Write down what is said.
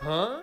Huh?